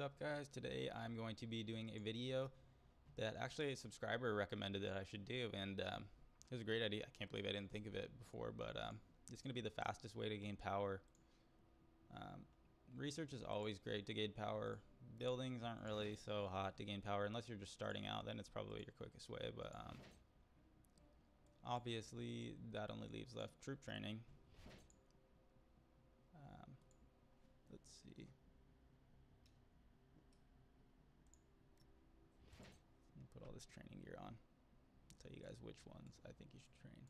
up, guys? Today I'm going to be doing a video that actually a subscriber recommended that I should do, and it was a great idea. I can't believe I didn't think of it before, but it's going to be the fastest way to gain power. Research is always great to gain power. Buildings aren't really so hot to gain power unless you're just starting out, then it's probably your quickest way, but obviously that only leaves left troop training. Let's see. Let me put all this training gear on. I'll tell you guys which ones I think you should train.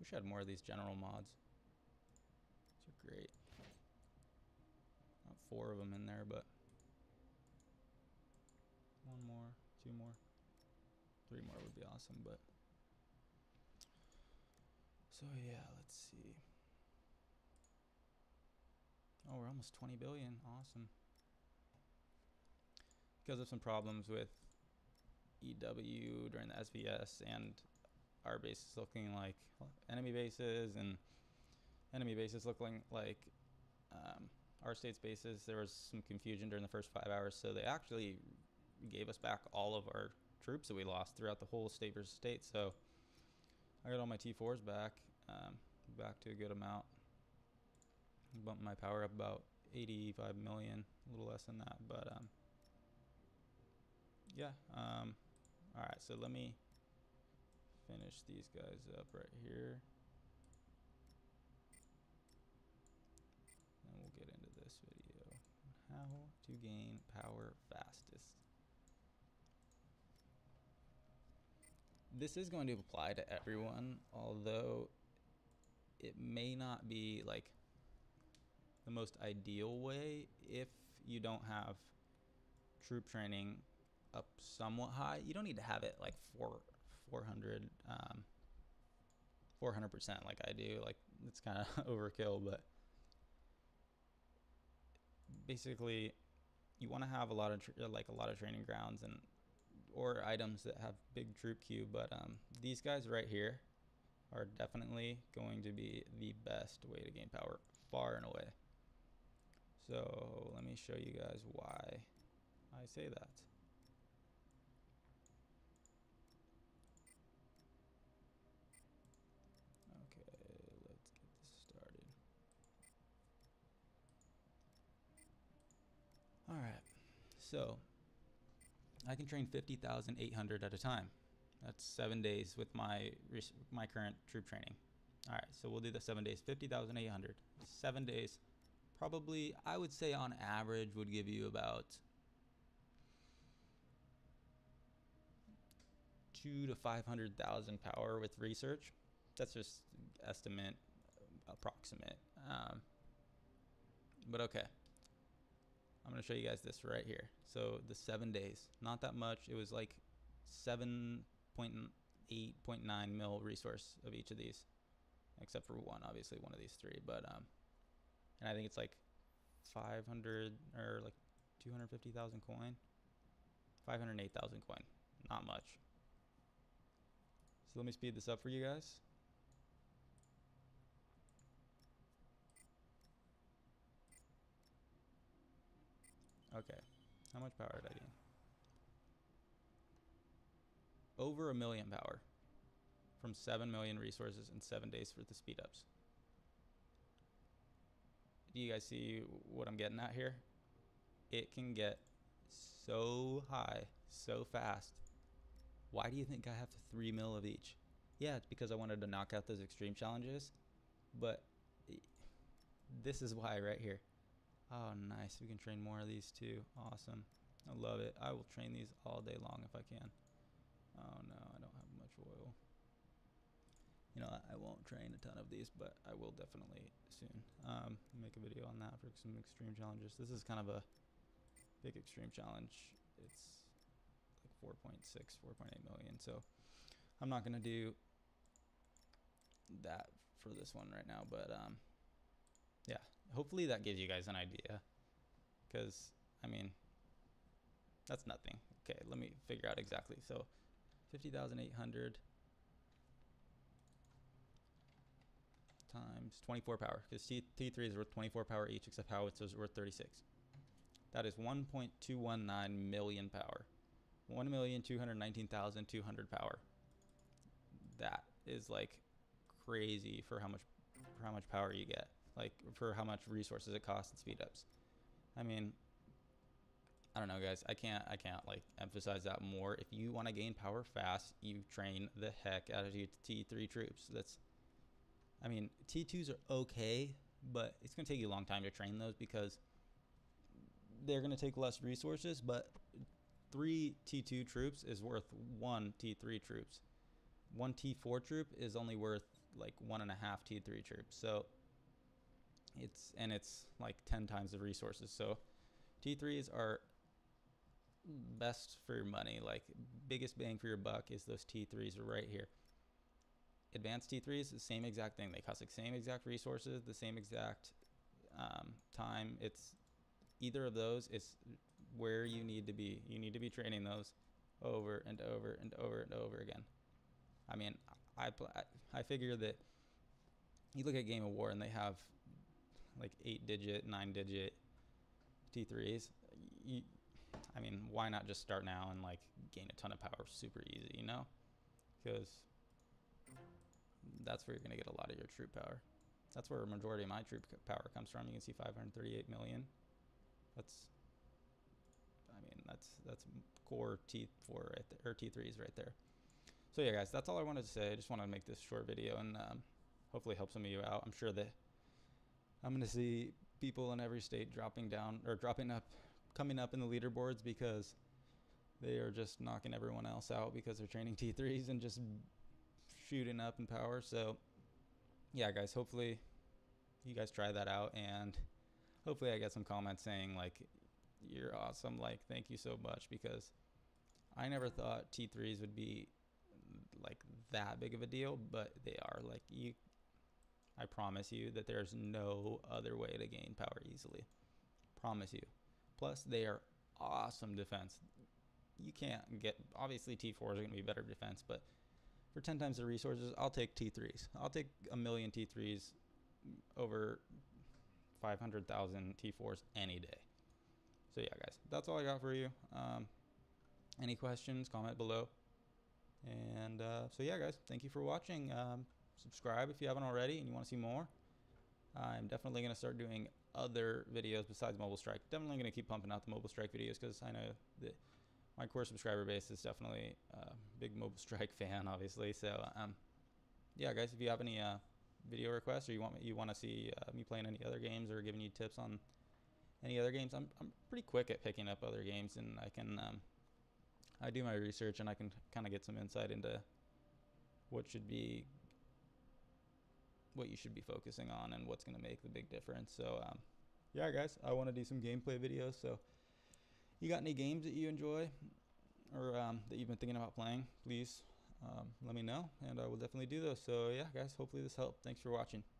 Wish I had more of these general mods. These are great. Not four of them in there, but one more, two more, three more would be awesome. But so yeah, let's see. Oh, we're almost 20 billion. Awesome. Because of some problems with EW during the SVS and our bases looking like enemy bases and enemy bases looking like our state's bases, there was some confusion during the first 5 hours, so they actually gave us back all of our troops that we lost throughout the whole state versus state. So I got all my T4s back, back to a good amount. Bumped my power up about 85 million, a little less than that, but yeah. All right, so let me finish these guys up right here, and we'll get into this video on how to gain power fastest. This is going to apply to everyone, although it may not be like the most ideal way if you don't have troop training up somewhat high. You don't need to have it like 400% like I do. Like, it's kind of overkill, but basically you want to have a lot of training grounds and or items that have big troop queue, but these guys right here are definitely going to be the best way to gain power far and away. So let me show you guys why I say that. Okay, let's get this started. All right, so I can train 50,800 at a time. That's 7 days with my current troop training. All right, so we'll do the 7 days, 50,800. 7 days, probably, I would say on average would give you about 200,000 to 500,000 power with research. That's just estimate, approximate. But okay, I'm gonna show you guys this right here. So the 7 days, not that much. It was like 7.8.9 mil resource of each of these, except for one, obviously one of these three. But and I think it's like 500 or like 250,000 coin, 508,000 coin, not much. So let me speed this up for you guys. Okay, how much power did I gain? Over 1 million power from 7 million resources in 7 days for the speed ups. Do you guys see what I'm getting at here? It can get so high, so fast. Why do you think I have 3 mil of each? Yeah, it's because I wanted to knock out those extreme challenges, but this is why right here. Oh, nice. We can train more of these too. Awesome. I love it. I will train these all day long if I can. Oh no, I don't have much oil. You know, I won't train a ton of these, but I will definitely soon. Make a video on that for some extreme challenges. This is kind of a big extreme challenge. It's like 4.6, 4.8 million. So I'm not going to do that for this one right now, but yeah, hopefully that gives you guys an idea, because I mean, that's nothing. Okay, let me figure out exactly. So 50,800 times 24 power, because T3 is worth 24 power each, except howitzers are worth 36. That is 1.219 million power. 1,219,200 power. That is like crazy for how much power you get, like for how much resources it costs and speed ups. I mean, I don't know, guys. I can't like emphasize that more. If you want to gain power fast, you train the heck out of your T3 troops. That's, I mean, T2s are okay, but it's gonna take you a long time to train those because they're gonna take less resources. But 3 T2 troops is worth 1 T3 troops. 1 T4 troop is only worth like 1.5 T3 troops. So it's like 10 times the resources. So T3s are best for your money. Like, biggest bang for your buck is those T3s right here. Advanced T3s, the same exact thing. They cost the same exact resources, the same exact time. It's either of those is where you need to be. You need to be training those over and over and over and over again. I mean, I figure that you look at Game of War and they have like 8-digit, 9-digit T3s. I mean, why not just start now and like gain a ton of power super easy, you know? Because that's where you're gonna get a lot of your troop power. That's where a majority of my troop power comes from. You can see 538 million. That's, I mean, that's core T4 right there, or T3s right there. So yeah, guys, that's all I wanted to say. I just wanted to make this short video and hopefully help some of you out. I'm sure that I'm going to see people in every state dropping down or dropping up, coming up in the leaderboards because they are just knocking everyone else out because they're training T3s and just shooting up in power. So yeah, guys, hopefully you guys try that out, and hopefully I get some comments saying like, you're awesome, like thank you so much, because I never thought T3s would be like that big of a deal, but they are. Like, you, I promise you that there's no other way to gain power easily. Promise you. Plus they are awesome defense. You can't get, obviously T4s are going to be better defense, but for 10 times the resources, I'll take T3s. I'll take 1 million T3s over 500,000 T4s any day. So yeah, guys, that's all I got for you. Any questions, comment below. And so yeah, guys, thank you for watching. Subscribe if you haven't already and you want to see more. I'm definitely going to start doing other videos besides Mobile Strike. Definitely going to keep pumping out the Mobile Strike videos because I know that my core subscriber base is definitely a big Mobile Strike fan, obviously. So yeah, guys, if you have any video requests, or you want to see me playing any other games, or giving you tips on any other games, I'm pretty quick at picking up other games, and I can I do my research and I can kind of get some insight into what you should be focusing on and what's going to make the big difference. So yeah, guys, I want to do some gameplay videos. So you got any games that you enjoy, or that you've been thinking about playing, please let me know, and I will definitely do those. So yeah, guys, hopefully this helped. Thanks for watching.